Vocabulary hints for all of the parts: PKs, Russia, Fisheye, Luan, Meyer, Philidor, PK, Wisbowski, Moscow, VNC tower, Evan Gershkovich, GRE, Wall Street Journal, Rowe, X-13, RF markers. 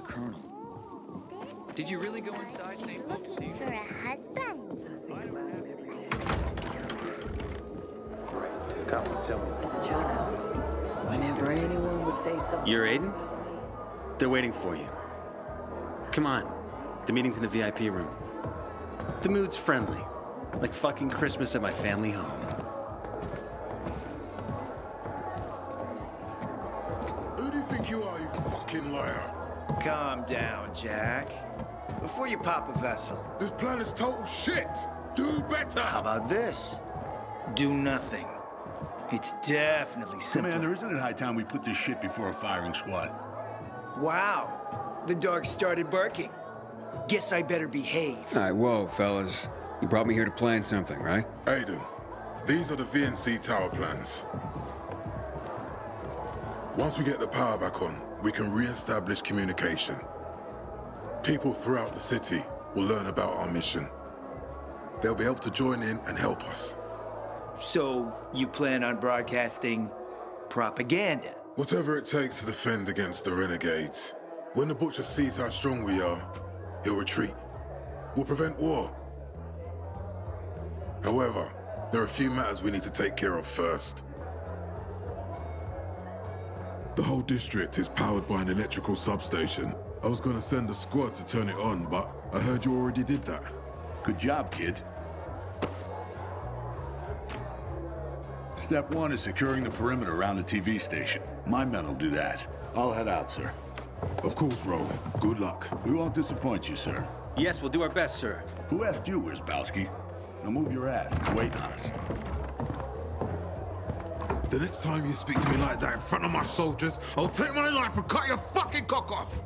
the colonel. Did you really go inside St. Paul? Looking for a husband. Right, dude. Got one too. As a child, whenever anyone would say something. You're Aiden? They're waiting for you. Come on. The meeting's in the VIP room. The mood's friendly. Like fucking Christmas at my family home. Who do you think you are, you fucking liar? Calm down, Jack. Before you pop a vessel. This plan is total shit! Do better! How about this? Do nothing. It's definitely simple. Commander, isn't it high time we put this shit before a firing squad? Wow. The dog started barking. Guess I better behave. All right, whoa, fellas. You brought me here to plan something, right? Aiden, these are the VNC tower plans. Once we get the power back on, we can re-establish communication. People throughout the city will learn about our mission. They'll be able to join in and help us. So, you plan on broadcasting propaganda? Whatever it takes to defend against the renegades. When the Butcher sees how strong we are, he'll retreat. We'll prevent war. However, there are a few matters we need to take care of first. The whole district is powered by an electrical substation. I was gonna send a squad to turn it on, but I heard you already did that. Good job, kid. Step one is securing the perimeter around the TV station. My men will do that. I'll head out, sir. Of course, Roland. Good luck. We won't disappoint you, sir. Yes, we'll do our best, sir. Who asked you, Wisbowski? Now move your ass. It's waiting on us. The next time you speak to me like that in front of my soldiers, I'll take my life and cut your fucking cock off!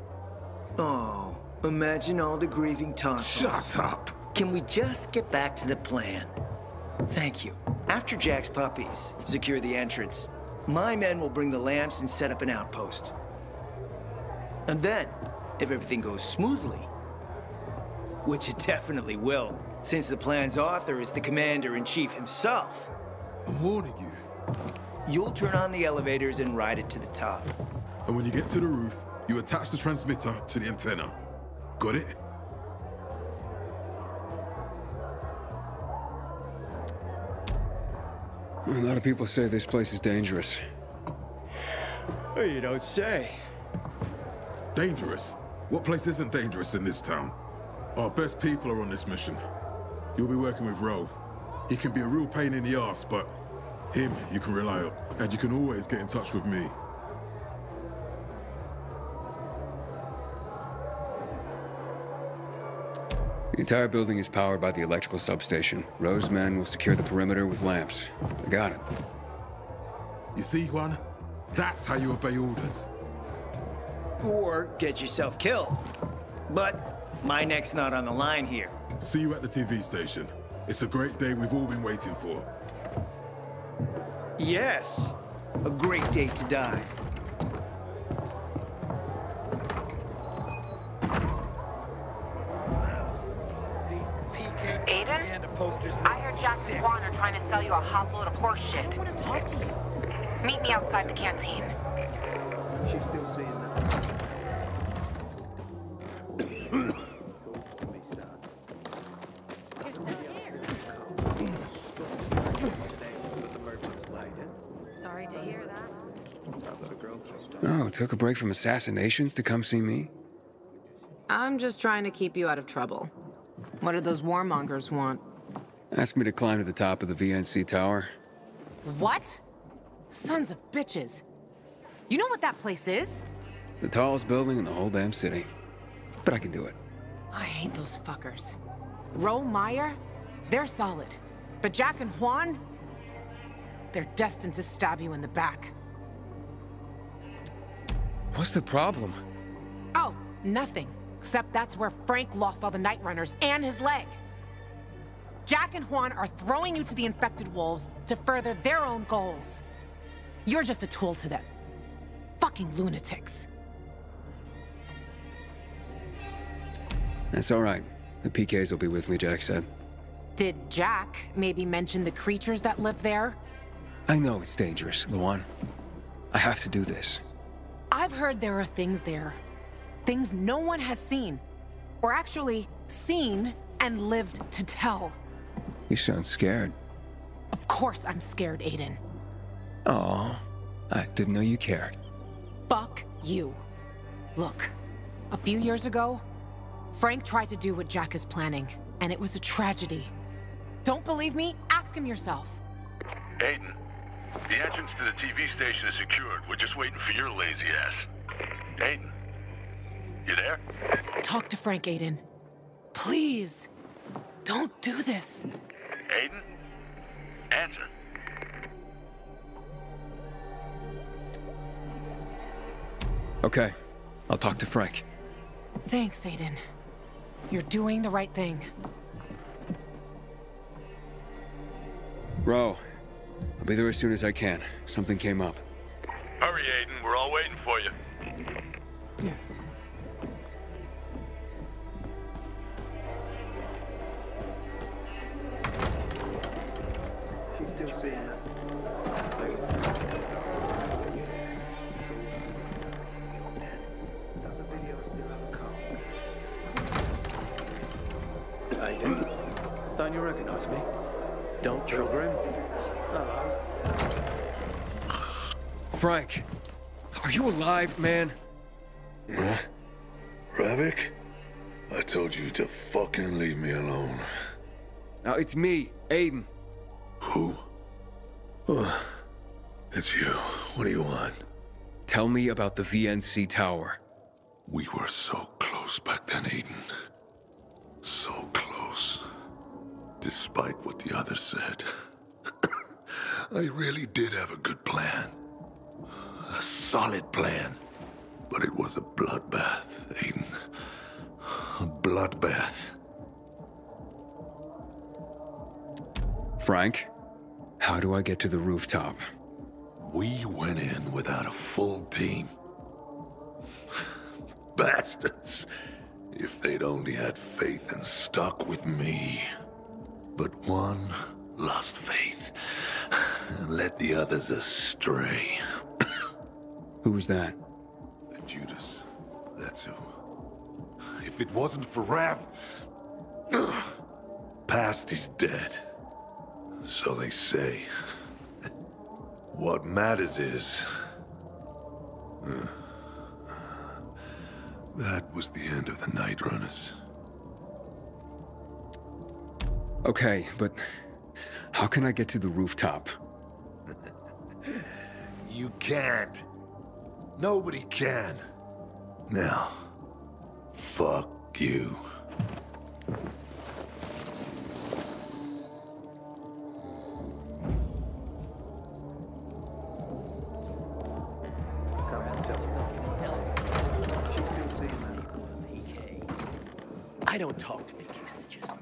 Oh, imagine all the grieving tonsils. Shut up! Can we just get back to the plan? Thank you. After Jack's puppies secure the entrance, my men will bring the lamps and set up an outpost. And then, if everything goes smoothly, which it definitely will, since the plan's author is the commander-in-chief himself. I'm warning you. You'll turn on the elevators and ride it to the top. And when you get to the roof, you attach the transmitter to the antenna. Got it? A lot of people say this place is dangerous. Well, you don't say. Dangerous? What place isn't dangerous in this town? Our best people are on this mission. You'll be working with Ro. He can be a real pain in the ass, but him you can rely on. And you can always get in touch with me. The entire building is powered by the electrical substation. Ro's men will secure the perimeter with lamps. I got it. You see, Juan? That's how you obey orders. Or get yourself killed. But my neck's not on the line here. See you at the TV station. It's a great day we've all been waiting for. Yes, a great day to die. Aiden, I heard Jack and Juan are trying to sell you a hot load of horse shit. I want to talk to you. Meet me outside the canteen. She's still saying that. Oh, took a break from assassinations to come see me? I'm just trying to keep you out of trouble. What do those warmongers want? Asked me to climb to the top of the VNC tower. What? Sons of bitches. You know what that place is? The tallest building in the whole damn city. But I can do it. I hate those fuckers. Ro, Meyer, they're solid. But Jack and Juan? They're destined to stab you in the back. What's the problem? Oh, nothing. Except that's where Frank lost all the Night Runners and his leg. Jack and Juan are throwing you to the infected wolves to further their own goals. You're just a tool to them. Fucking lunatics. That's all right. The PKs will be with me, Jack said. Did Jack maybe mention the creatures that live there? I know it's dangerous, Luan. I have to do this. I've heard there are things there. Things no one has seen, or actually seen and lived to tell. You sound scared. Of course I'm scared, Aiden. Oh, I didn't know you cared. Fuck you. Look, a few years ago, Frank tried to do what Jack is planning, and it was a tragedy. Don't believe me? Ask him yourself. Aiden, the entrance to the TV station is secured. We're just waiting for your lazy ass. Aiden, you there? Talk to Frank, Aiden. Please, don't do this. Aiden, answer. Okay, I'll talk to Frank. Thanks, Aiden. You're doing the right thing. Ro, I'll be there as soon as I can. Something came up. Hurry, Aiden. We're all waiting for you. Yeah. She's still saying that. Does the video still have a call? Aiden, don't you recognize me? Don't trust me. Hello. Frank, are you alive, man? Huh? Ravik? I told you to fucking leave me alone. Now it's me, Aiden. Who? Oh, it's you. What do you want? Tell me about the VNC tower. We were so close back then, Aiden. So close. Despite what the others said. I really did have a good plan. A solid plan. But it was a bloodbath, Aiden. A bloodbath. Frank, how do I get to the rooftop? We went in without a full team. Bastards. If they'd only had faith and stuck with me. But one lost faith and led the others astray. Who was that? Judas. That's who. If it wasn't for Raph, past is dead. So they say. What matters is... that was the end of the Night Runners. Okay, but how can I get to the rooftop? You can't. Nobody can. Now, fuck you. I don't talk to PKs that just...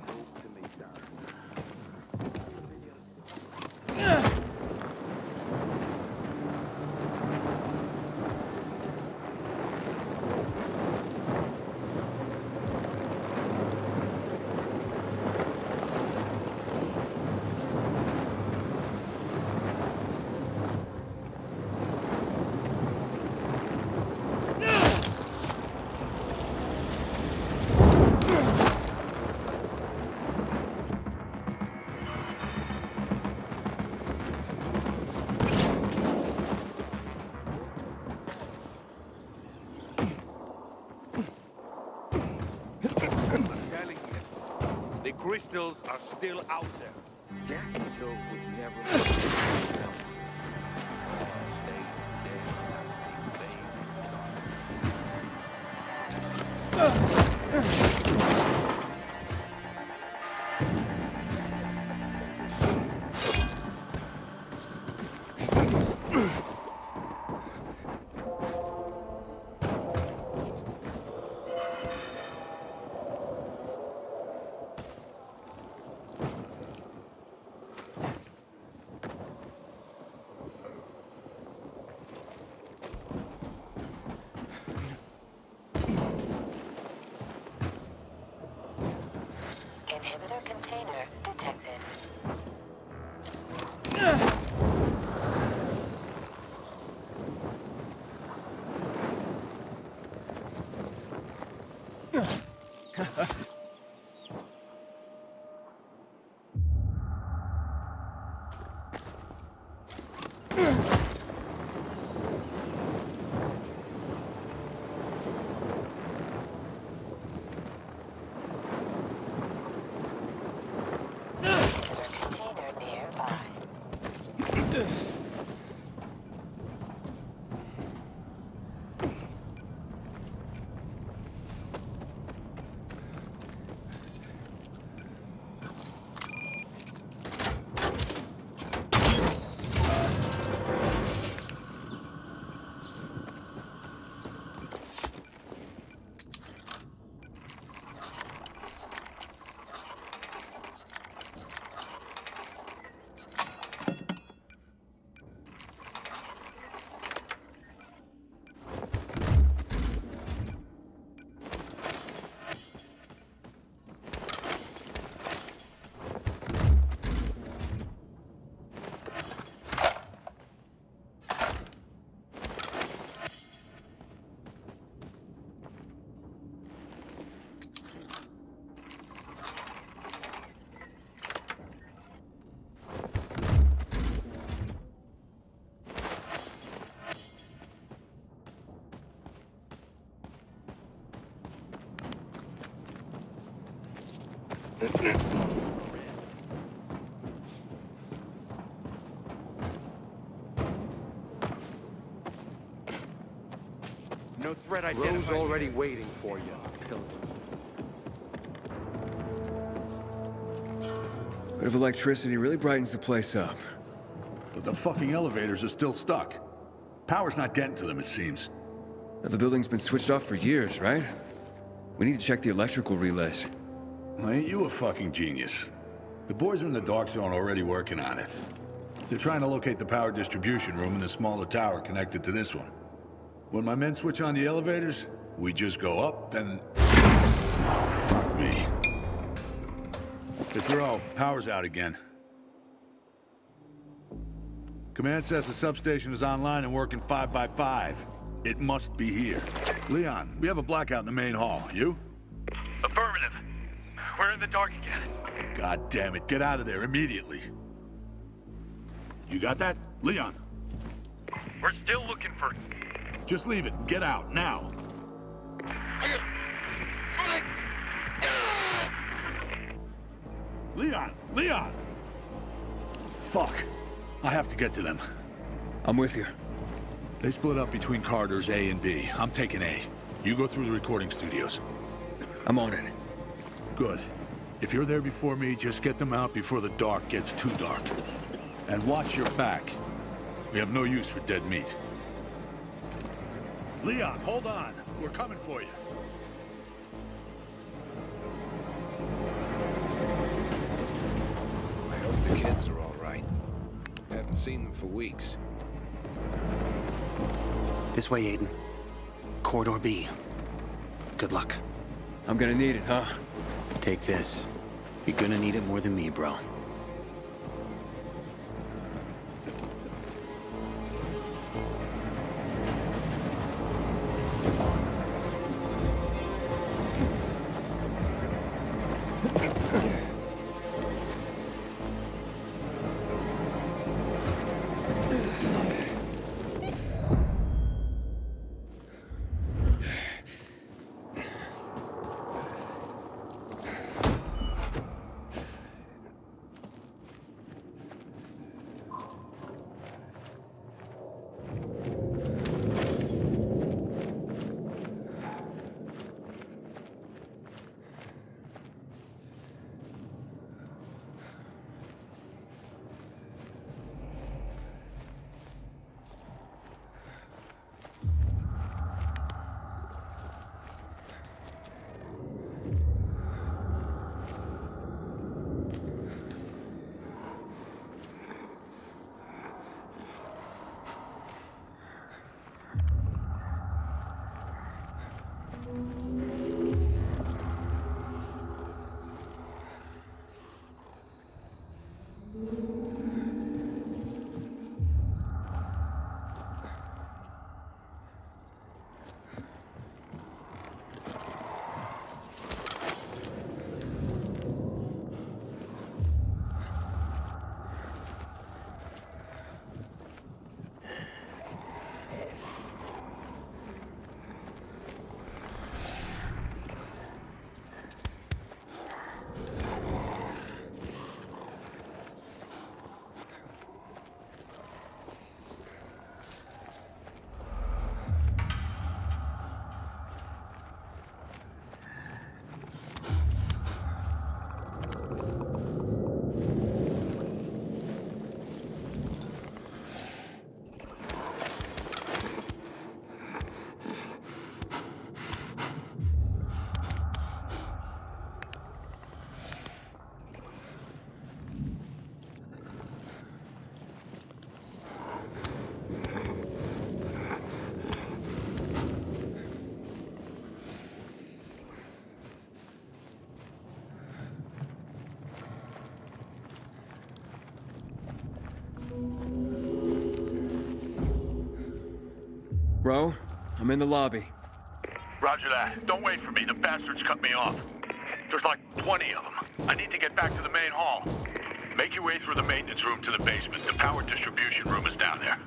Crystals are still out there. Jack and Joe would never let them. No threat identified. Ro's already waiting for you. A bit of electricity really brightens the place up. But the fucking elevators are still stuck. Power's not getting to them, it seems. Now, the building's been switched off for years, right? We need to check the electrical relays. Well, ain't you a fucking genius? The boys are in the dark zone already working on it. They're trying to locate the power distribution room in the smaller tower connected to this one. When my men switch on the elevators, we just go up, then... Oh, fuck me. It's Ro. Power's out again. Command says the substation is online and working 5 by 5. It must be here. Leon, we have a blackout in the main hall. You? Affirmative. We're in the dark again. God damn it, get out of there immediately. You got that? Leon? We're still looking for... Just leave it. Get out, now. Leon! Leon! Fuck. I have to get to them. I'm with you. They split up between corridors A and B. I'm taking A. You go through the recording studios. I'm on it. Good. If you're there before me, just get them out before the dark gets too dark. And watch your back. We have no use for dead meat. Leon, hold on. We're coming for you. I hope the kids are all right. I haven't seen them for weeks. This way, Aiden. Corridor B. Good luck. I'm gonna need it, huh? Take this. You're gonna need it more than me, bro. Bro, I'm in the lobby. Roger that. Don't wait for me. The bastards cut me off. There's like 20 of them. I need to get back to the main hall. Make your way through the maintenance room to the basement. The power distribution room is down there.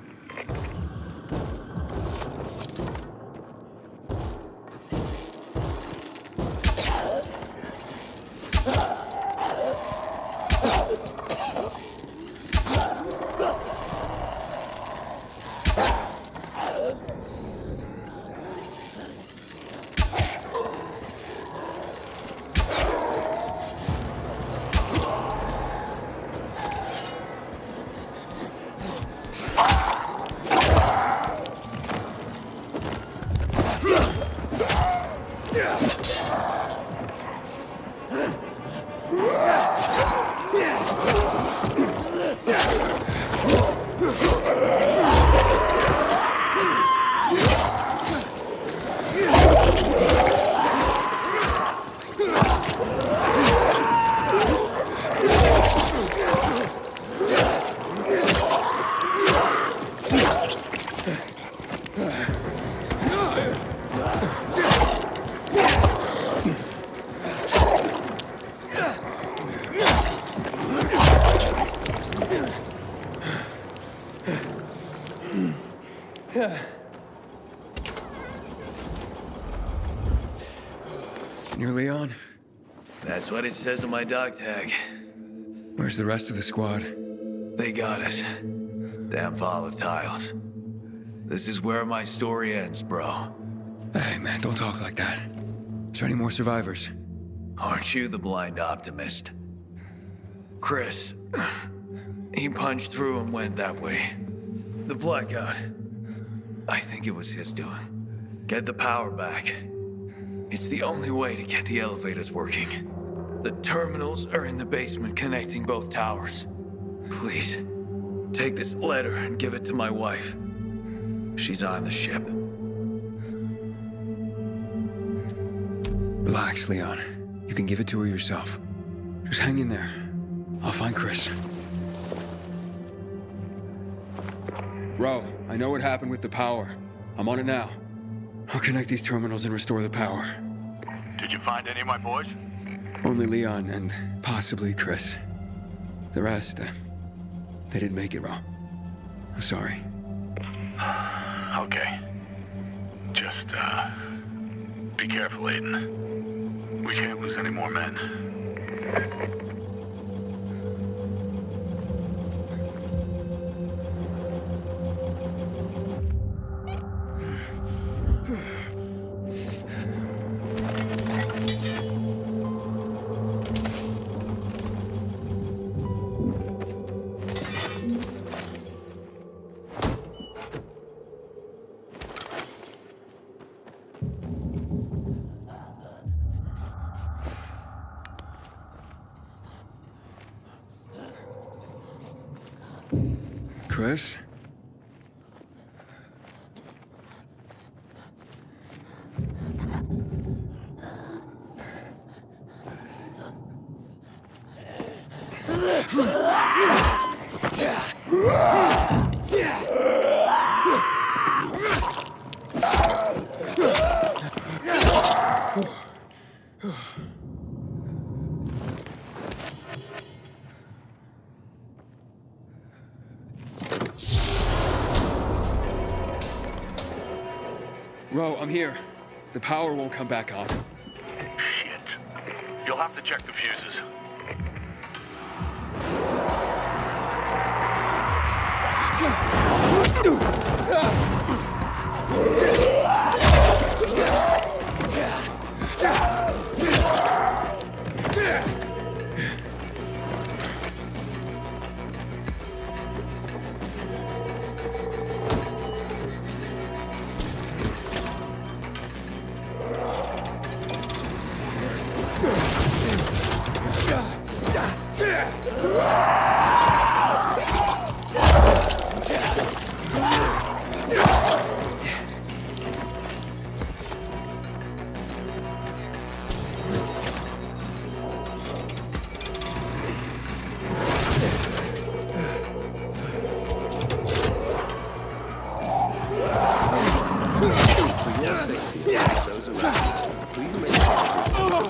Nearly on. That's what it says on my dog tag. Where's the rest of the squad? They got us. Damn volatiles. This is where my story ends, bro. Hey, man, don't talk like that. Is there any more survivors? Aren't you the blind optimist? Chris, he punched through and went that way. The blackout. I think it was his doing. Get the power back. It's the only way to get the elevators working. The terminals are in the basement connecting both towers. Please, take this letter and give it to my wife. She's on the ship. Relax, Leon. You can give it to her yourself. Just hang in there. I'll find Chris. Bro, I know what happened with the power. I'm on it now. I'll connect these terminals and restore the power. Did you find any of my boys? Only Leon and possibly Chris. The rest, they didn't make it, bro. I'm sorry. Okay. Just, be careful, Aiden. We can't lose any more men. Chris? Bro, I'm here. The power won't come back on. Shit. You'll have to check the fuses.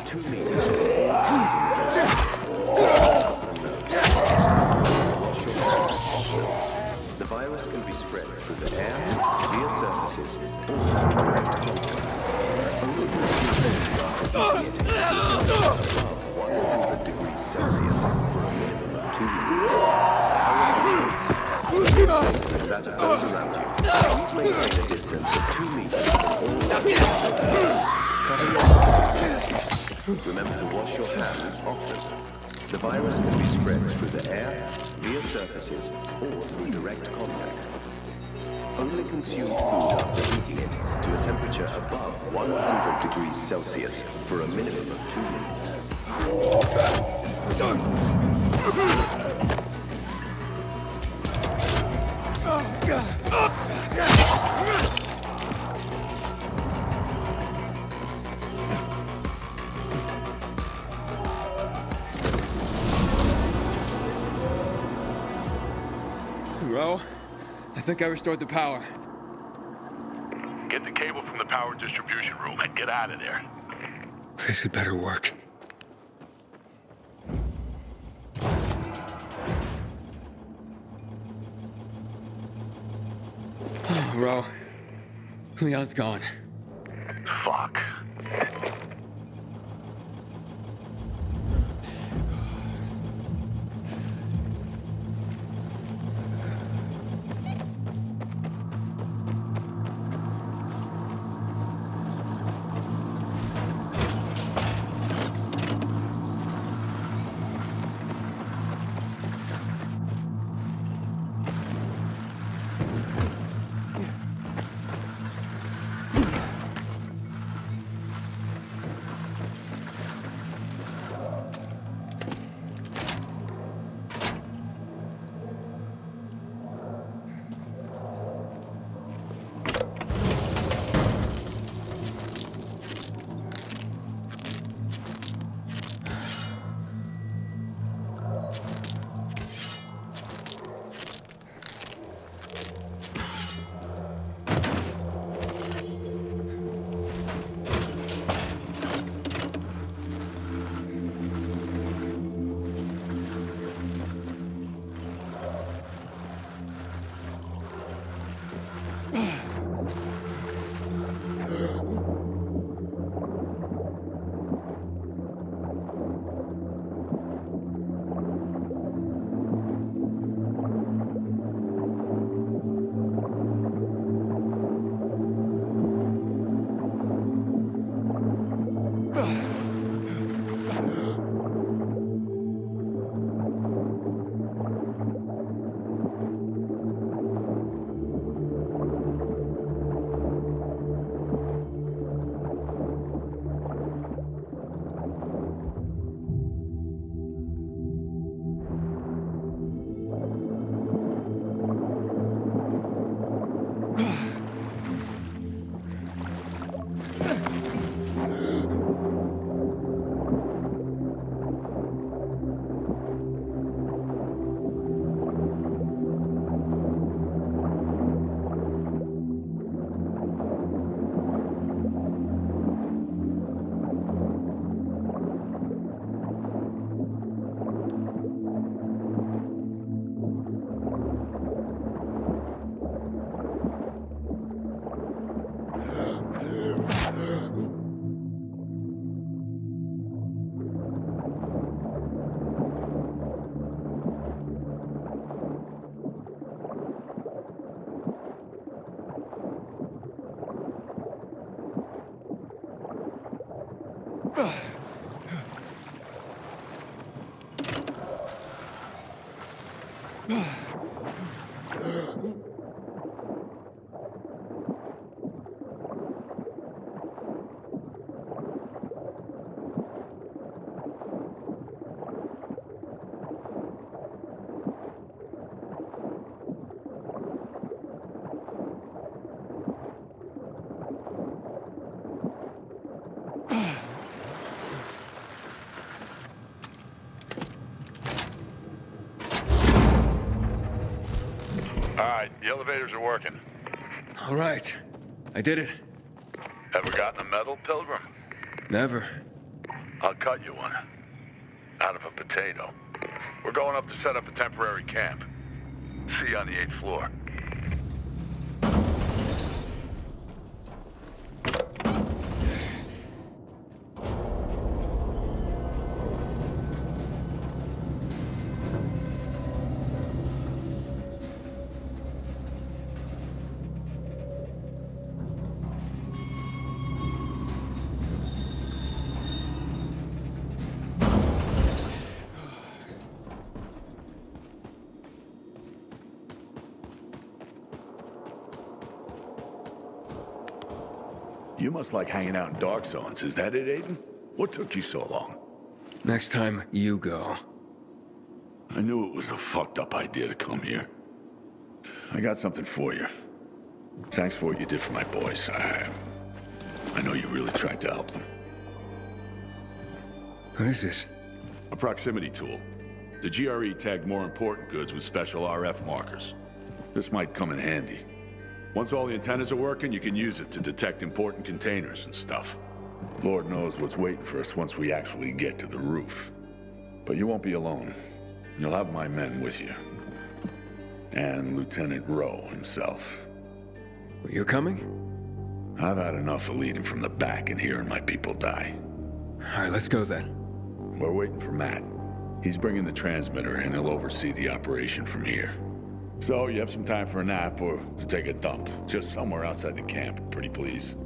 2 meters. The virus can be spread through the air, via surfaces, or direct contact. Only above 100 degrees Celsius for a minimum of 2 meters. That are those around you, please maintain a distance of 2 meters from all. Remember to wash your hands often. The virus can be spread through the air, via surfaces, or through direct contact. Only consume food after eating it to a temperature above 100 degrees Celsius for a minimum of 2 minutes. Well, I think I restored the power. Get the cable from the power distribution room and get out of there. This had better work. Oh, Ro. Leon's gone. Fuck. The elevators are working. All right. I did it. Ever gotten a medal, Pilgrim? Never. I'll cut you one. Out of a potato. We're going up to set up a temporary camp. See you on the 8th floor. You must like hanging out in dark zones, is that it, Aiden? What took you so long? Next time, you go. I knew it was a fucked up idea to come here. I got something for you. Thanks for what you did for my boys. I know you really tried to help them. What is this? A proximity tool. The GRE tagged more important goods with special RF markers. This might come in handy. Once all the antennas are working, you can use it to detect important containers and stuff. Lord knows what's waiting for us once we actually get to the roof. But you won't be alone. You'll have my men with you. And Lieutenant Rowe himself. You're coming? I've had enough of leading from the back and hearing my people die. All right, let's go then. We're waiting for Matt. He's bringing the transmitter and he'll oversee the operation from here. So, you have some time for a nap or to take a dump. Just somewhere outside the camp, pretty please.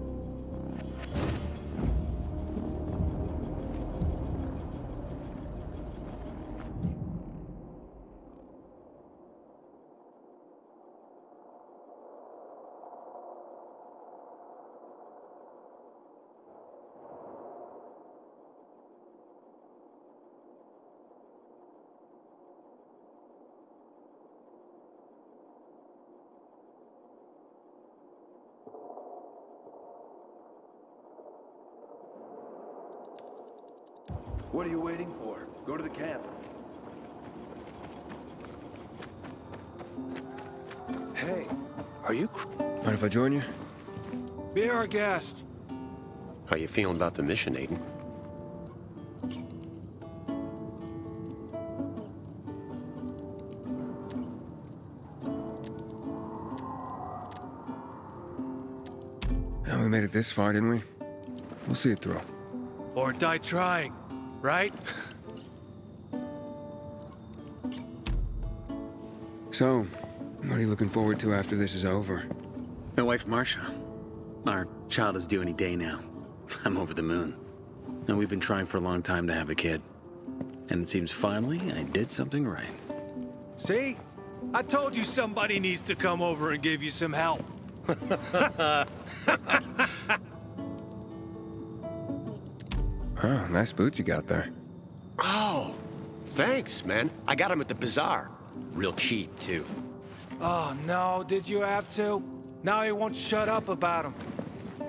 What are you waiting for? Go to the camp. Hey, are you... Mind if I join you? Be our guest. How you feeling about the mission, Aiden? Well, we made it this far, didn't we? We'll see it through. Or die trying. Right? So, what are you looking forward to after this is over? My wife, Marsha. Our child is due any day now. I'm over the moon. And we've been trying for a long time to have a kid. And it seems finally I did something right. See? I told you somebody needs to come over and give you some help. Oh, nice boots you got there. Oh, thanks, man. I got them at the bazaar. Real cheap, too. Oh, no, did you have to? Now he won't shut up about them.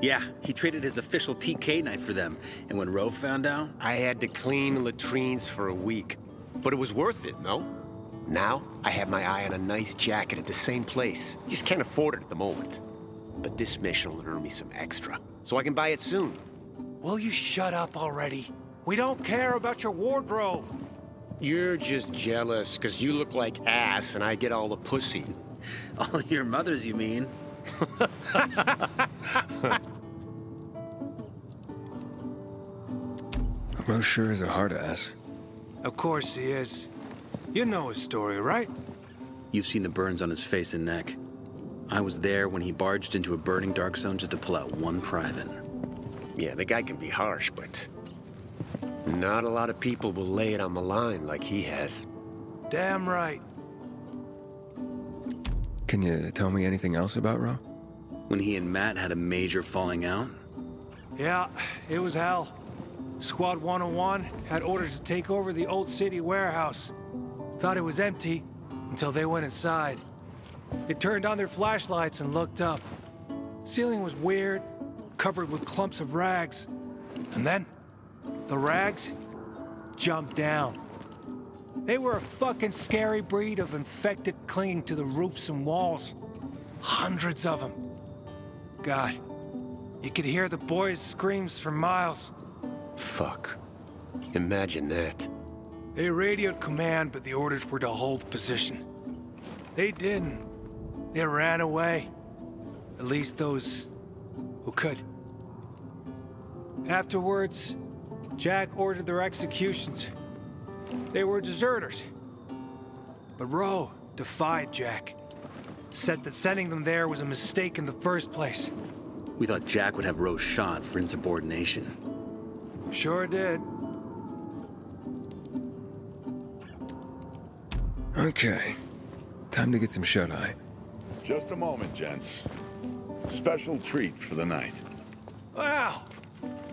Yeah, he traded his official PK knife for them. And when Rowe found out, I had to clean latrines for a week. But it was worth it, no? Now, I have my eye on a nice jacket at the same place. Just can't afford it at the moment. But this mission will earn me some extra, so I can buy it soon. Will you shut up already? We don't care about your wardrobe. You're just jealous, because you look like ass and I get all the pussy. All your mothers, you mean? Roe sure is a hard ass. Of course he is. You know his story, right? You've seen the burns on his face and neck. I was there when he barged into a burning dark zone just to pull out one private. Yeah, the guy can be harsh, but not a lot of people will lay it on the line like he has. Damn right. Can you tell me anything else about Roe? When he and Matt had a major falling out? Yeah, it was hell. Squad 101 had orders to take over the old city warehouse. Thought it was empty until they went inside. They turned on their flashlights and looked up. Ceiling was weird, covered with clumps of rags. And then, the rags jumped down. They were a fucking scary breed of infected clinging to the roofs and walls. Hundreds of them. God, you could hear the boys' screams for miles. Fuck. Imagine that. They radioed command, but the orders were to hold position. They didn't. They ran away. At least those who could. Afterwards, Jack ordered their executions. They were deserters. But Rowe defied Jack. Said that sending them there was a mistake in the first place. We thought Jack would have Rowe shot for insubordination. Sure did. Okay. Time to get some shut-eye. Just a moment, gents. Special treat for the night. Wow!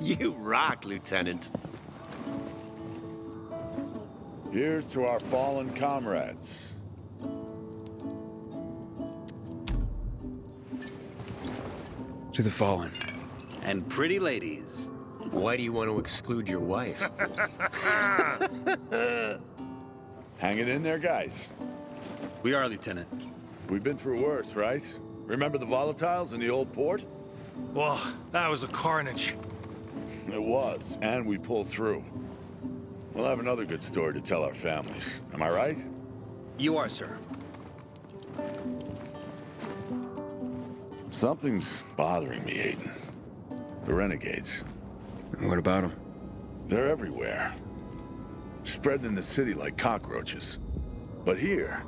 You rock, Lieutenant. Here's to our fallen comrades. To the fallen. And pretty ladies. Why do you want to exclude your wife? Hang it in there, guys. We are, Lieutenant. We've been through worse, right? Remember the volatiles in the old port? Well, that was a carnage. It was, and we pulled through. We'll have another good story to tell our families. Am I right? You are, sir. Something's bothering me, Aiden. The renegades. What about them? They're everywhere. Spreading in the city like cockroaches. But here,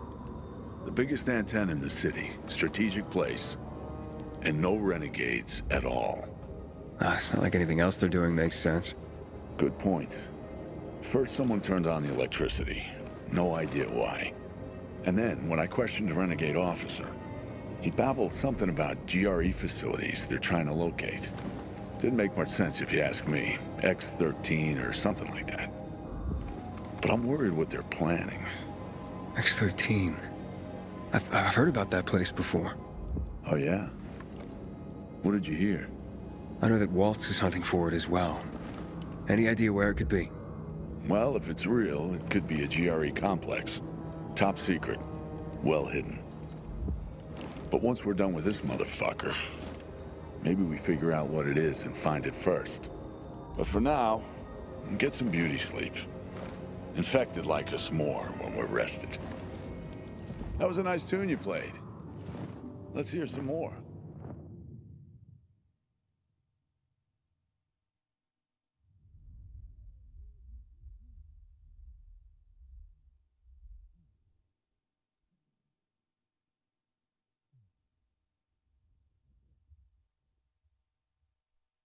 the biggest antenna in the city, strategic place, and no renegades at all. It's not like anything else they're doing makes sense. Good point. First, someone turned on the electricity. No idea why. And then, when I questioned a renegade officer, he babbled something about GRE facilities they're trying to locate. Didn't make much sense if you ask me. X-13 or something like that. But I'm worried what they're planning. X-13? I've heard about that place before. Oh, yeah? What did you hear? I know that Waltz is hunting for it as well. Any idea where it could be? Well, if it's real, it could be a GRE complex. Top secret. Well hidden. But once we're done with this motherfucker, maybe we figure out what it is and find it first. But for now, get some beauty sleep. Infected like us more when we're rested. That was a nice tune you played. Let's hear some more.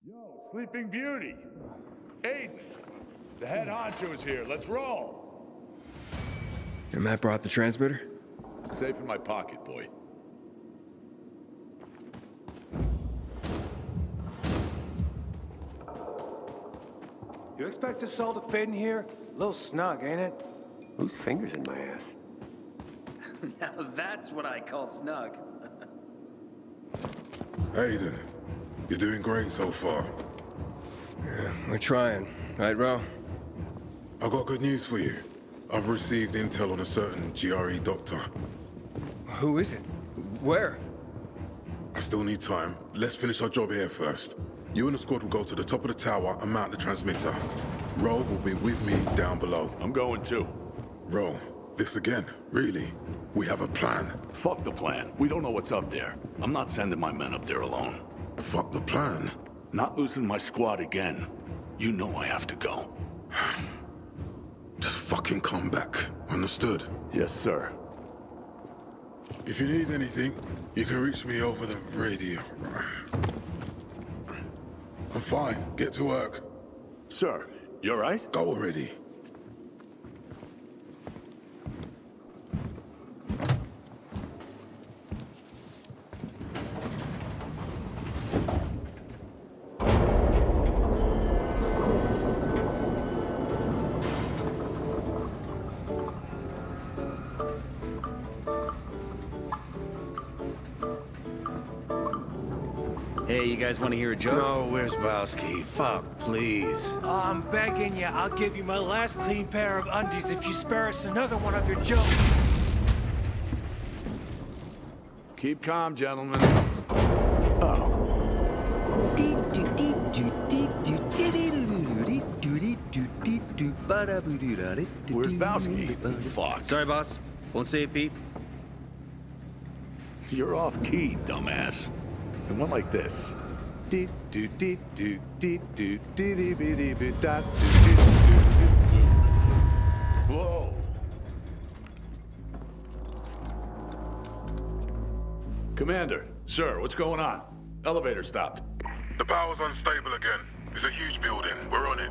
Yo, Sleeping Beauty! Aiden! The head honcho is here. Let's roll! And Matt brought the transmitter? Safe in my pocket, boy. You expect this all to fit in here? A little snug, ain't it? Whose finger's in my ass? Now that's what I call snug. Aiden, you're doing great so far. Yeah, we're trying. Right, Ro? I got good news for you. I've received intel on a certain GRE doctor. Who is it? Where? I still need time. Let's finish our job here first. You and the squad will go to the top of the tower and mount the transmitter. Ro will be with me down below. I'm going too. Ro, this again? Really? We have a plan. Fuck the plan. We don't know what's up there. I'm not sending my men up there alone. Fuck the plan? Not losing my squad again. You know I have to go. Just fucking come back. Understood? Yes, sir. If you need anything, you can reach me over the radio. I'm fine. Get to work. Sir, you all right? Go already. You guys want to hear a joke? No, where's Bowski? Fuck, please. Oh, I'm begging you. I'll give you my last clean pair of undies if you spare us another one of your jokes. Keep calm, gentlemen. Uh-oh. Where's Bowski? Fuck. Sorry, boss. Won't say it, Pete. You're off key, dumbass. And one like this. Whoa. Commander, sir, what's going on? Elevator stopped. The power's unstable again. It's a huge building. We're on it.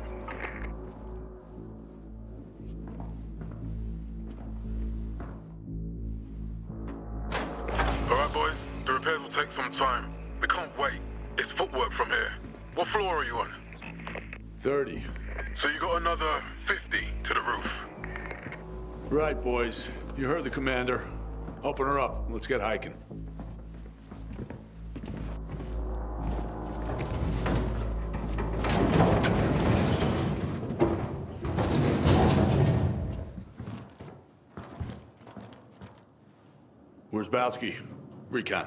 All right, boys. The repairs will take some time. We can't wait. It's footwork from here. What floor are you on? 30. So you got another 50 to the roof. Right, boys. You heard the commander. Open her up. Let's get hiking. Where's Bowski? Recon.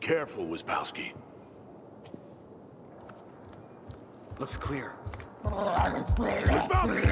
Careful, Wispowski. Looks clear. Bowski.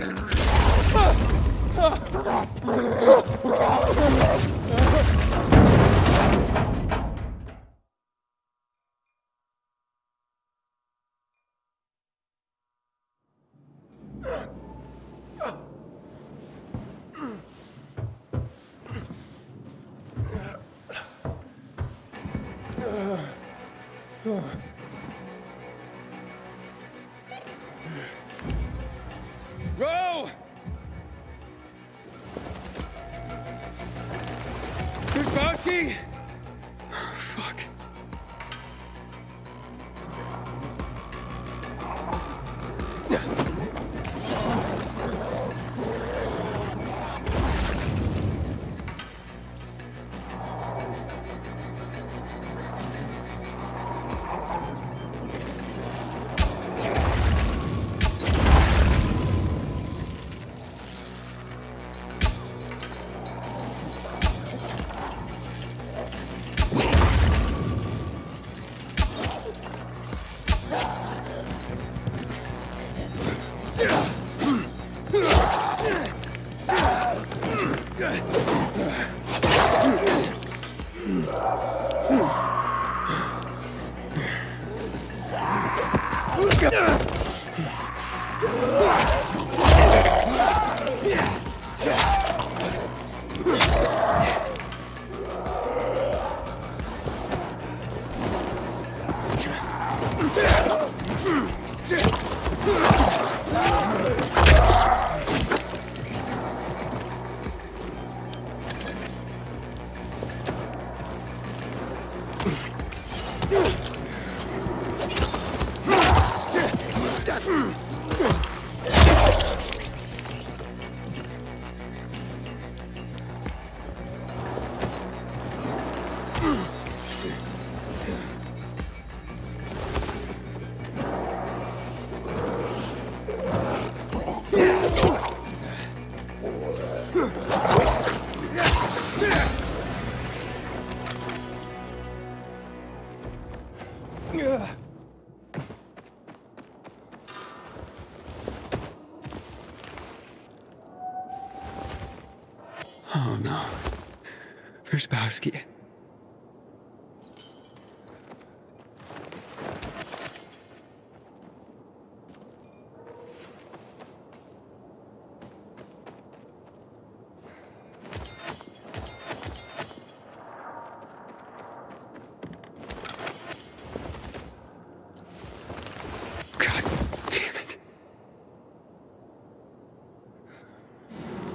God damn it.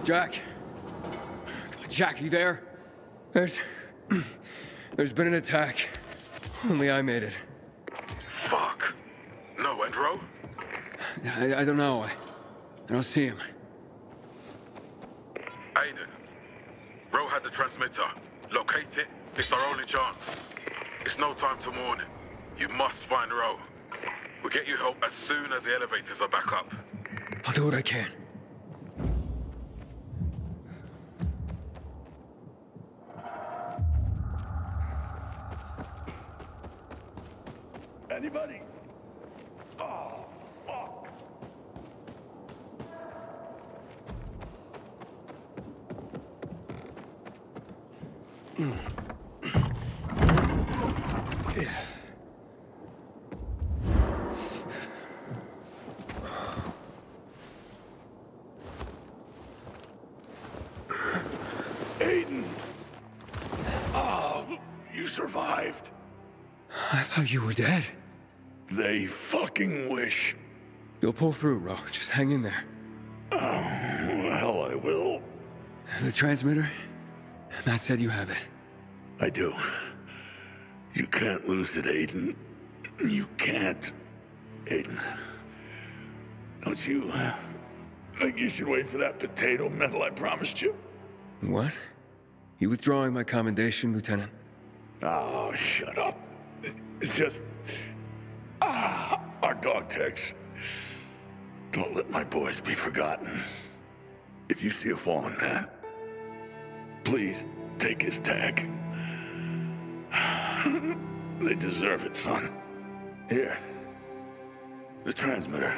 Jack. Come on, Jack, you there? There's There's been an attack. Only I made it. Fuck. No Endro? I don't know. I don't see him. Aiden. Ro had the transmitter. Locate it. It's our only chance. It's no time to mourn. You must find Ro. We'll get you help as soon as the elevators are back up. I'll do what I can. Anybody? Oh, fuck. Yeah. Aiden! Oh, you survived. I thought you were dead. They fucking wish. You'll pull through, Ro. Just hang in there. Oh, well, I will. The transmitter? Matt said you have it. I do. You can't lose it, Aiden. You can't. Aiden. Don't you... I think you should wait for that potato medal I promised you. What? You withdrawing my commendation, Lieutenant? Oh, shut up. It's just... our dog tags. Don't let my boys be forgotten. If you see a fallen man, please take his tag. They deserve it, son. Here. The transmitter.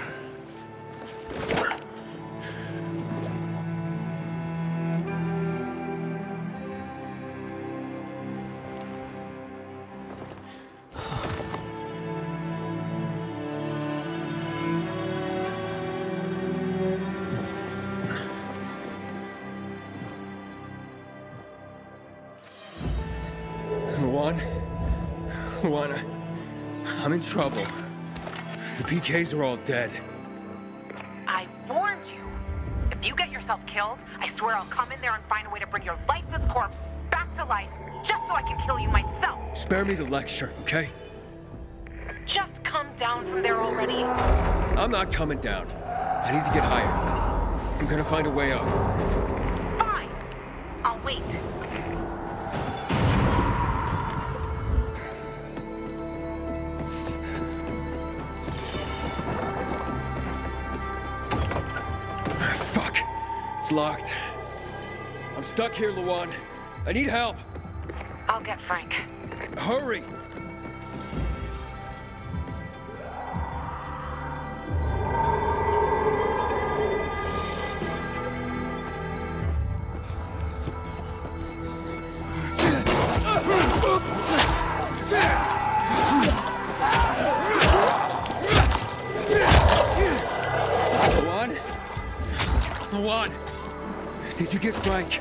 Luana, I'm in trouble. The PKs are all dead. I warned you. If you get yourself killed, I swear I'll come in there and find a way to bring your lifeless corpse back to life, just so I can kill you myself. Spare me the lecture, okay? Just come down from there already. I'm not coming down. I need to get higher. I'm gonna find a way up. Fine. I'll wait. It's locked. I'm stuck here, Luan. I need help. I'll get Frank. Hurry! Luan? Luan! Did you get Frank?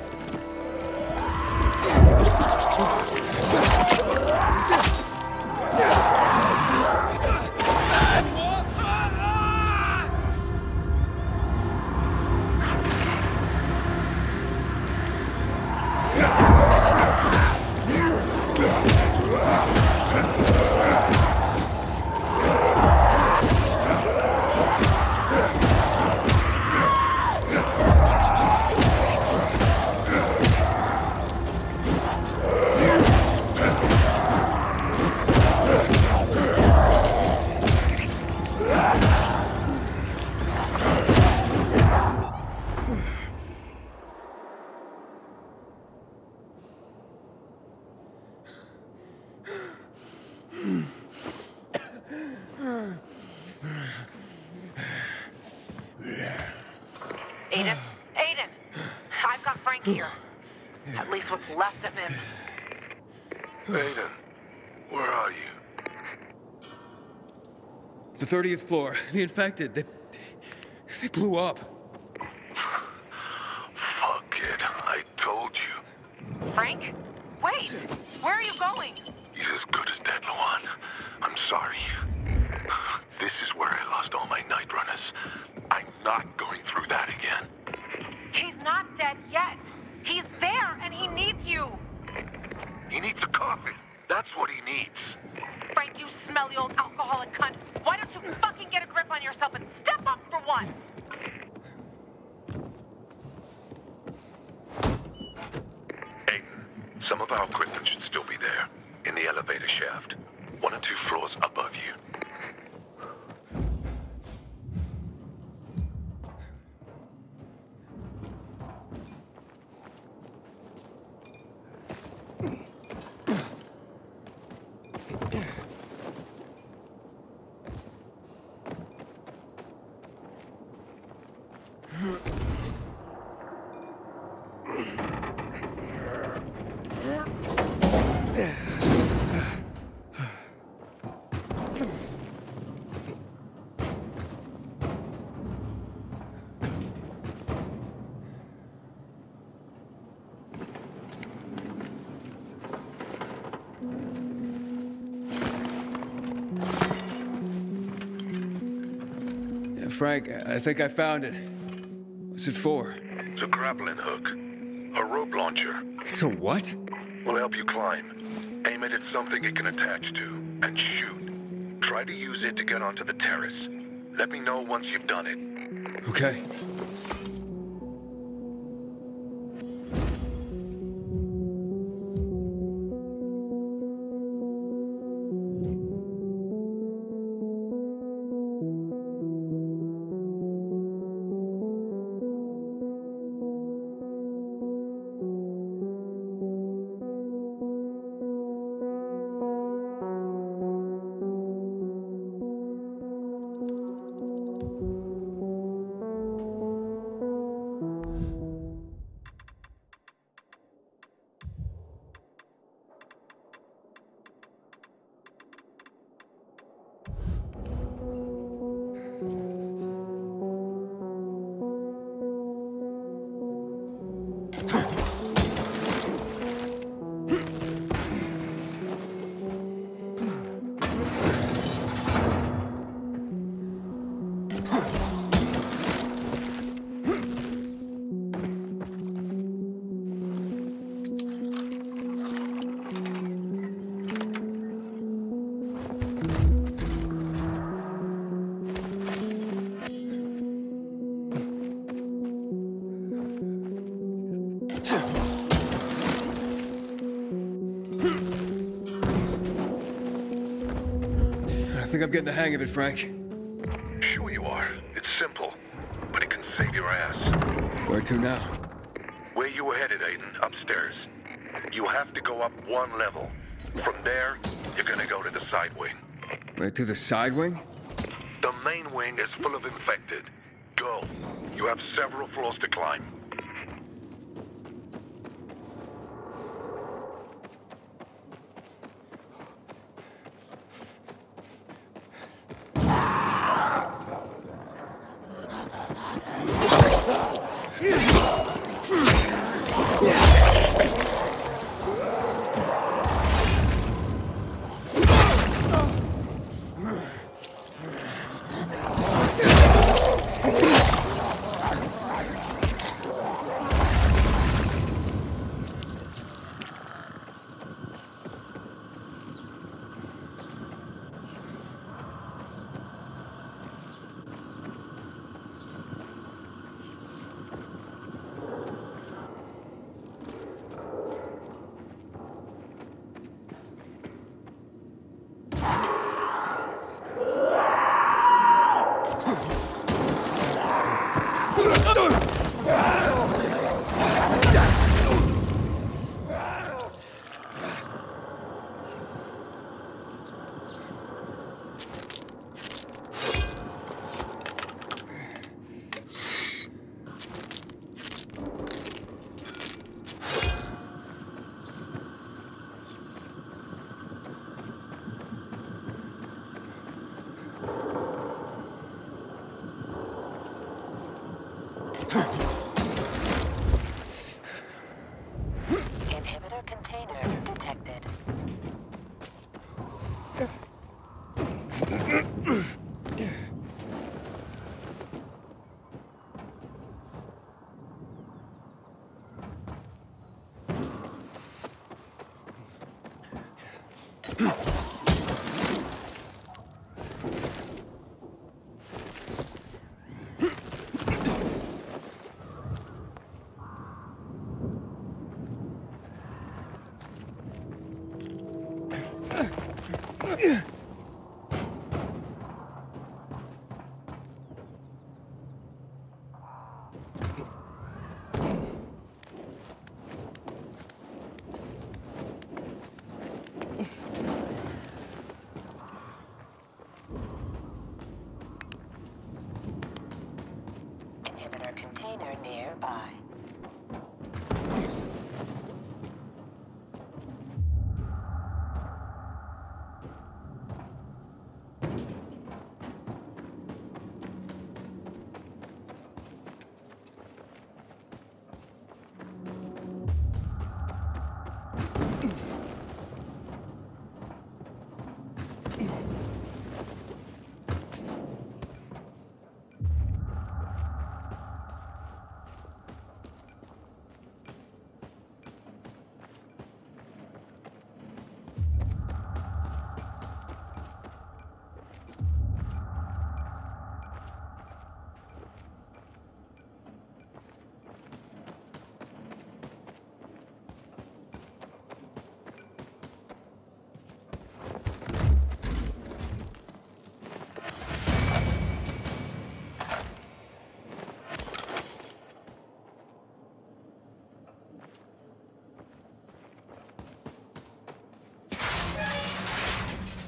Here. At least what's left of him. Aiden, where are you? The 30th floor. The infected. They blew up. Fuck it. I told you. Frank? Wait! Where are you going? You're as good as dead, Luan. I'm sorry. This is where I lost all my night runners. I'm not going through that again. He's not dead yet. He's there, and he needs you. He needs a cop. something. That's what he needs. Frank, you smelly old alcoholic cunt. Why don't you fucking get a grip on yourself and step up for once? Hey, some of our equipment should still be there. In the elevator shaft. 1 or 2 floors above you. Frank, I think I found it. What's it for? It's a grappling hook. A rope launcher. It's a what? Will help you climb. Aim it at something it can attach to, and shoot. Try to use it to get onto the terrace. Let me know once you've done it. Okay. I'm getting the hang of it, Frank. Sure you are. It's simple, but it can save your ass. Where to now? Where you were headed, Aiden, upstairs. You have to go up 1 level. From there, you're gonna go to the side wing. Right to the side wing? The main wing is full of infected. Go. You have several floors to climb.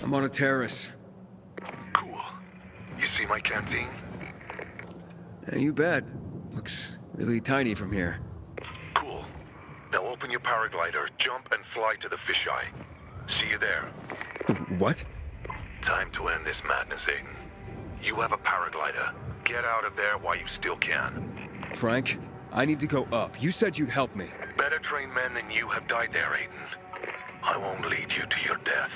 I'm on a terrace. Cool. You see my canteen? Yeah, you bet. Looks really tiny from here. Cool. Now open your paraglider, jump and fly to the Fisheye. See you there. What? Time to end this madness, Aiden. You have a paraglider. Get out of there while you still can. Frank, I need to go up. You said you'd help me. Better trained men than you have died there, Aiden. I won't lead you to your death.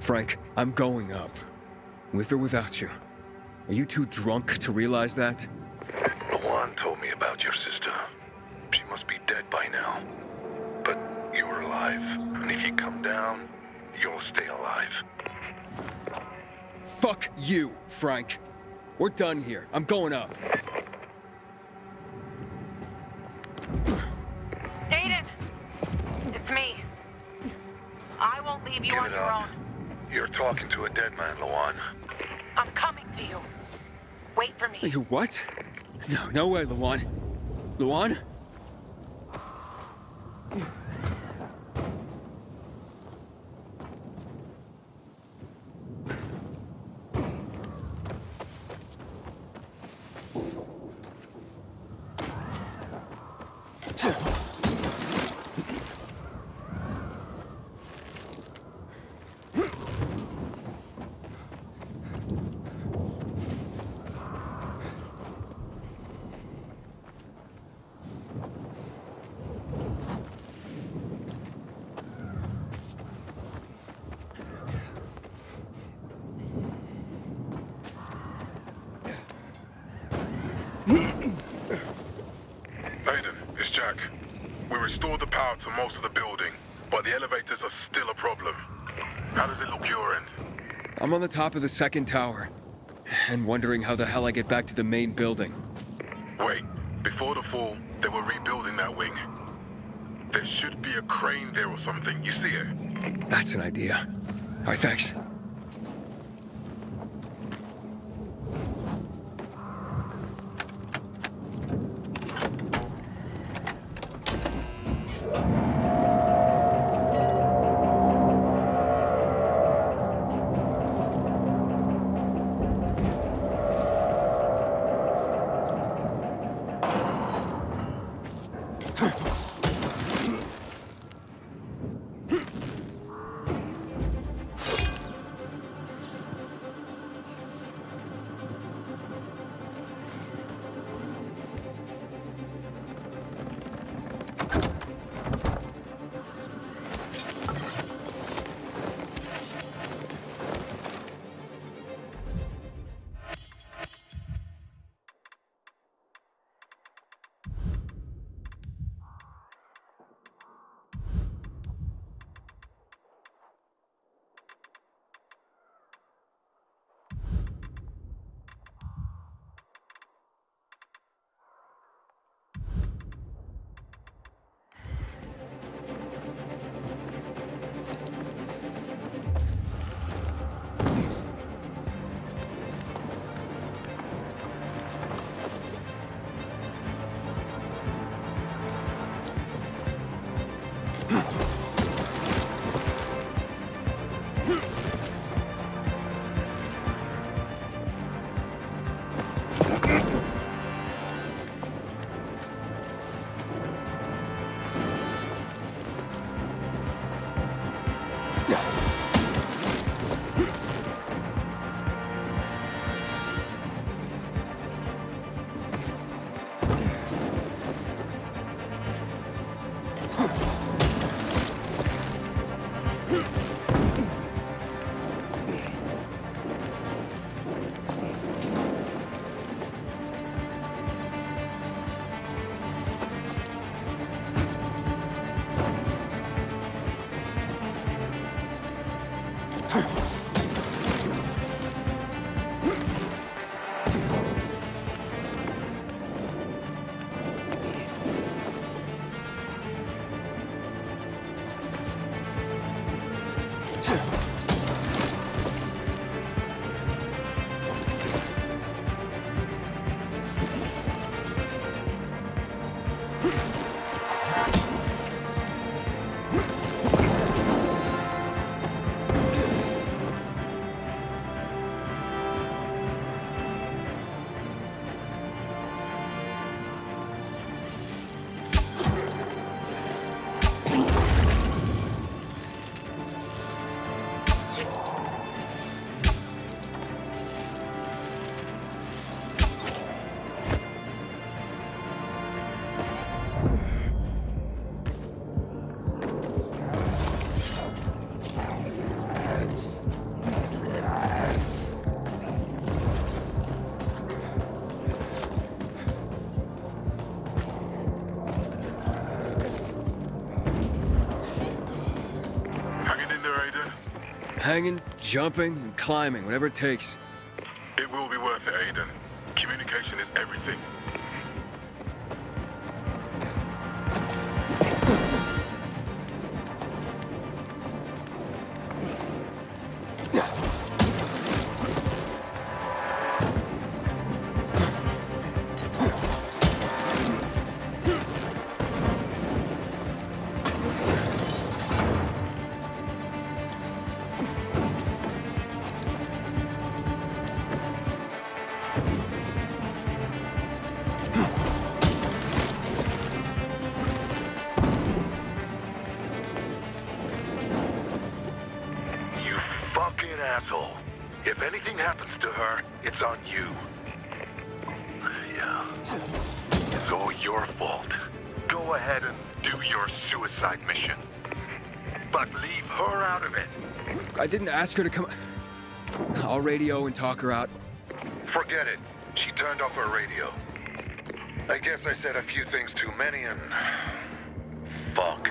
Frank, I'm going up. With or without you. Are you too drunk to realize that? Luan told me about your sister. She must be dead by now. But you're alive. And if you come down, you'll stay alive. Fuck you, Frank. We're done here. I'm going up. Aiden! It's me. I won't leave you on your own. You're talking to a dead man, Luan. I'm coming to you. Wait for me. You what? No, no way, Luan. Luan? Most of the building, but the elevators are still a problem. How does it look your end? I'm on the top of the second tower, and wondering how the hell I get back to the main building. Wait, before the fall, they were rebuilding that wing. There should be a crane there or something, you see it? That's an idea. All right, thanks. Hanging, jumping, and climbing, whatever it takes. It will be worth it, Aiden. Communication is everything. If anything happens to her, it's on you. Yeah. It's all your fault. Go ahead and do your suicide mission. But leave her out of it. I didn't ask her to come. I'll radio and talk her out. Forget it. She turned off her radio. I guess I said a few things too many and... fuck.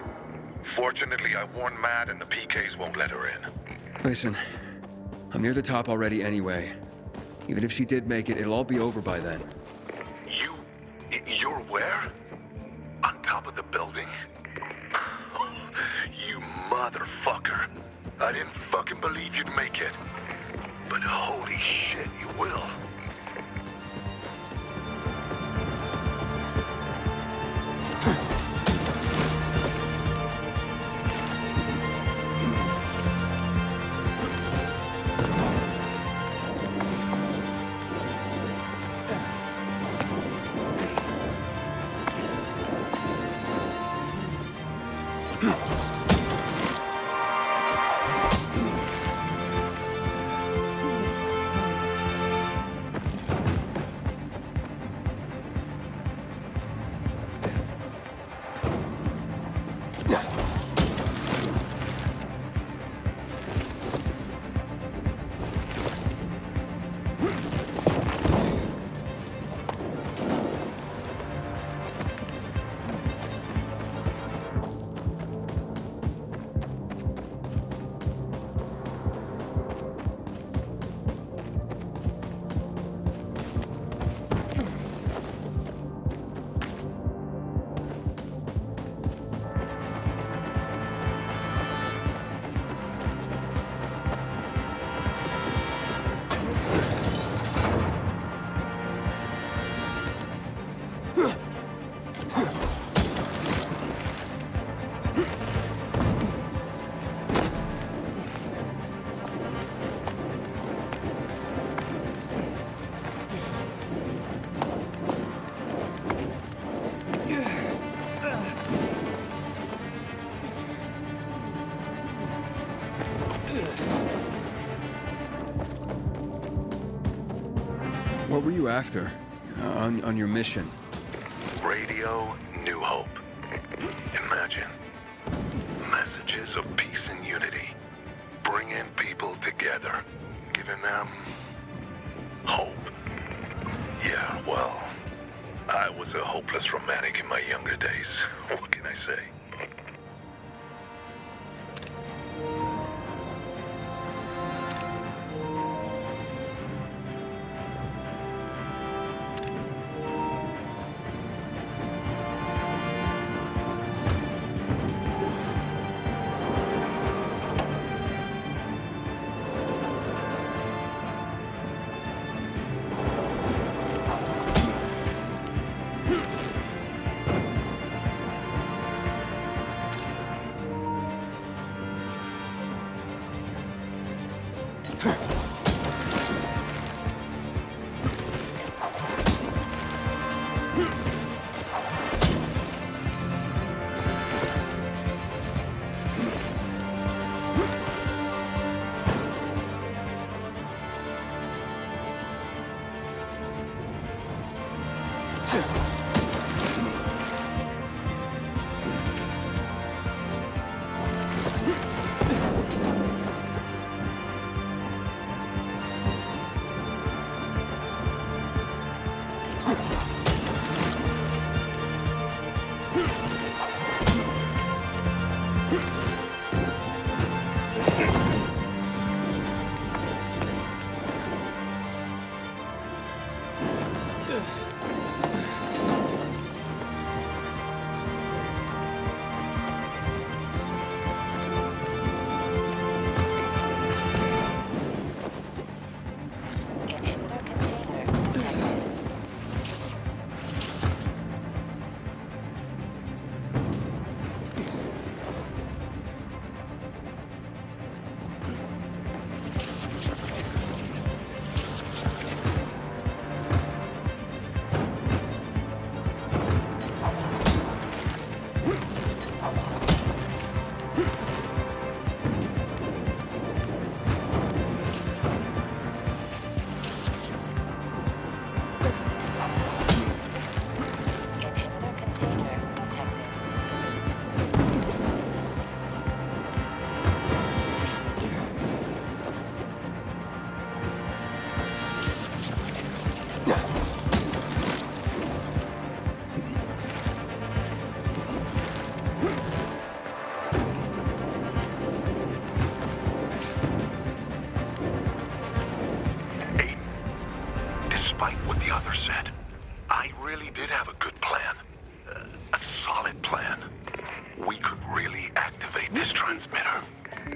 Fortunately, I warned Matt and the PKs won't let her in. Listen. I'm near the top already anyway. Even if she did make it, it'll all be over by then. You're where? On top of the building? Oh, you motherfucker. I didn't fucking believe you'd make it. But holy shit, you will. What were you after on your mission? Radio New Hope. Imagine. Messages of peace and unity. Bringing people together. Giving them... hope. Yeah, well... I was a hopeless romantic in my younger days. What can I say?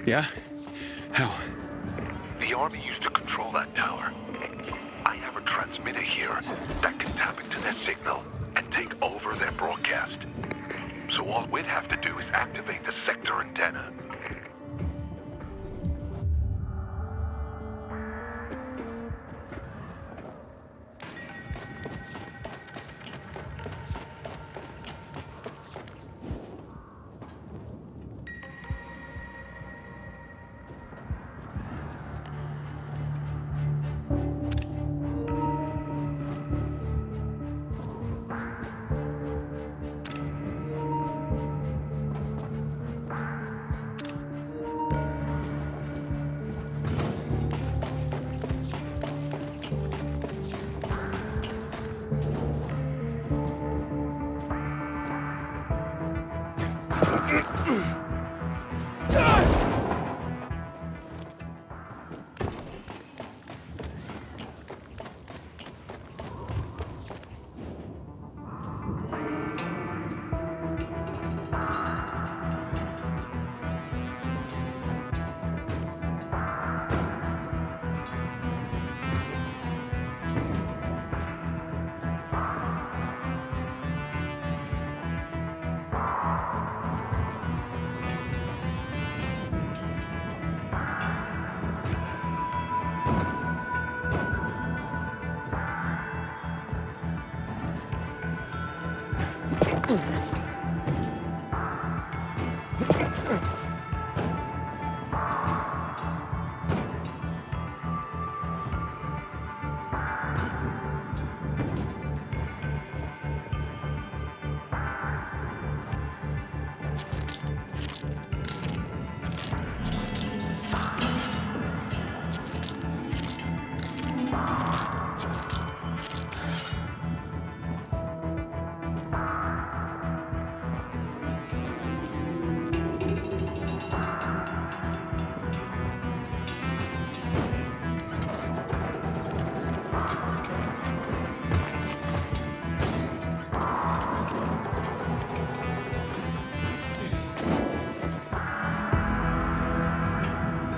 Yeah? How? The Army used to control that tower. I have a transmitter here that can tap into their signal and take over their broadcast. So all we'd have to do is activate the sector antenna.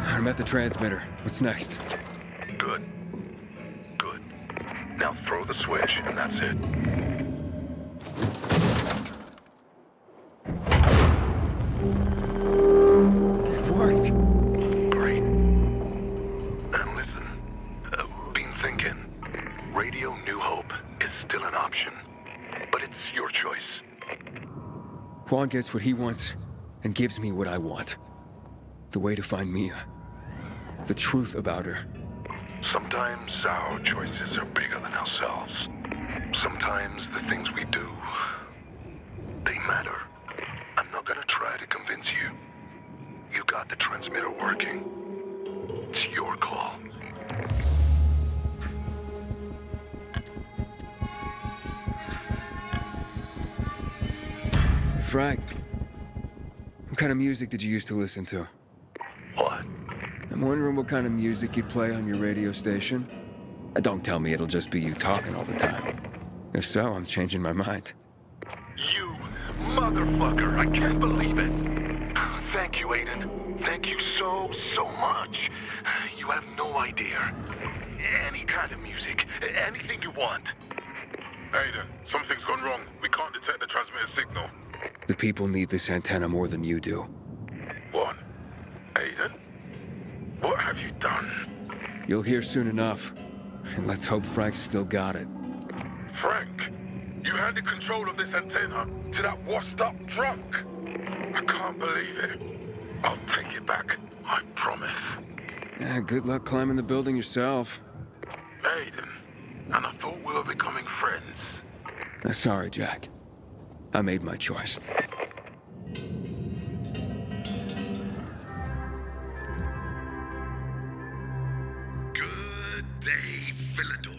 I'm at the transmitter. What's next? Good. Good. Now throw the switch, and that's it. It worked. Great. Quan gets what he wants and gives me what I want. The way to find Mia. The truth about her. Sometimes our choices are bigger than ourselves. Sometimes the things we do, they matter. I'm not gonna try to convince you. You got the transmitter working. It's your call. Frank, what kind of music did you used to listen to? What? I'm wondering what kind of music you'd play on your radio station. Don't tell me it'll just be you talking all the time. If so, I'm changing my mind. You motherfucker, I can't believe it. Thank you, Aiden. Thank you so, so much. You have no idea. Any kind of music, anything you want. Aiden, something's gone wrong. We can't detect the transmitted signal. The people need this antenna more than you do. What? Aiden? What have you done? You'll hear soon enough. And let's hope Frank's still got it. Frank? You handed control of this antenna to that washed-up drunk? I can't believe it. I'll take it back. I promise. Yeah, good luck climbing the building yourself. Aiden, and I thought we were becoming friends. Sorry, Jack. I made my choice. Good day, Philidor.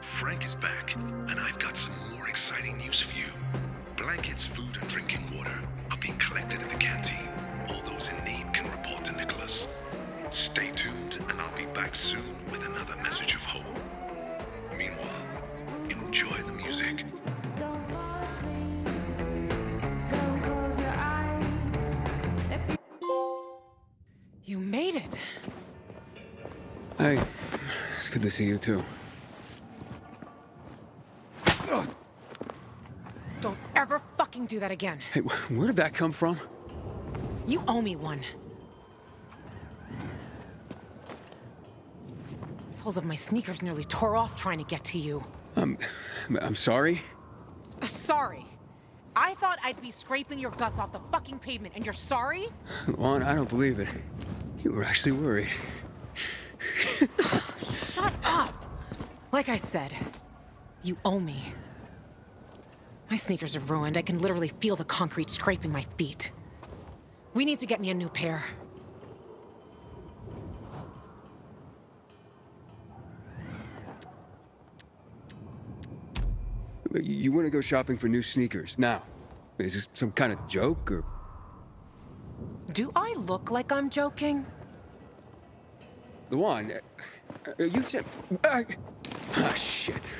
Frank is back, and I've got some more exciting news for you. Blankets, food, and drinking water are being collected at the canteen. All those in need can report to Nicholas. Stay tuned, and I'll be back soon with another message of hope. Meanwhile, enjoy the music. You made it. Hey, it's good to see you too. Don't ever fucking do that again. Hey, where did that come from? You owe me one. Soles of my sneakers nearly tore off trying to get to you. I'm sorry? Sorry? I thought I'd be scraping your guts off the fucking pavement, and you're sorry? Lon, I don't believe it. You were actually worried. Shut up! Like I said, you owe me. My sneakers are ruined. I can literally feel the concrete scraping my feet. We need to get me a new pair. You want to go shopping for new sneakers now? Is this some kind of joke, or...? Do I look like I'm joking? Luan, you said... Ah, shit.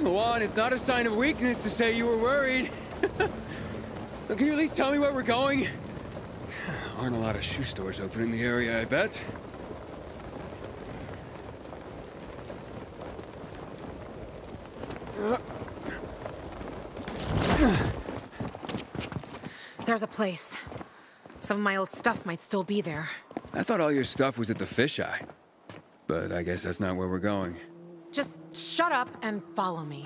Luan, it's not a sign of weakness to say you were worried. Can you at least tell me where we're going? Aren't a lot of shoe stores open in the area, I bet. There's a place. Some of my old stuff might still be there. I thought all your stuff was at the Fisheye. But I guess that's not where we're going. Just shut up and follow me.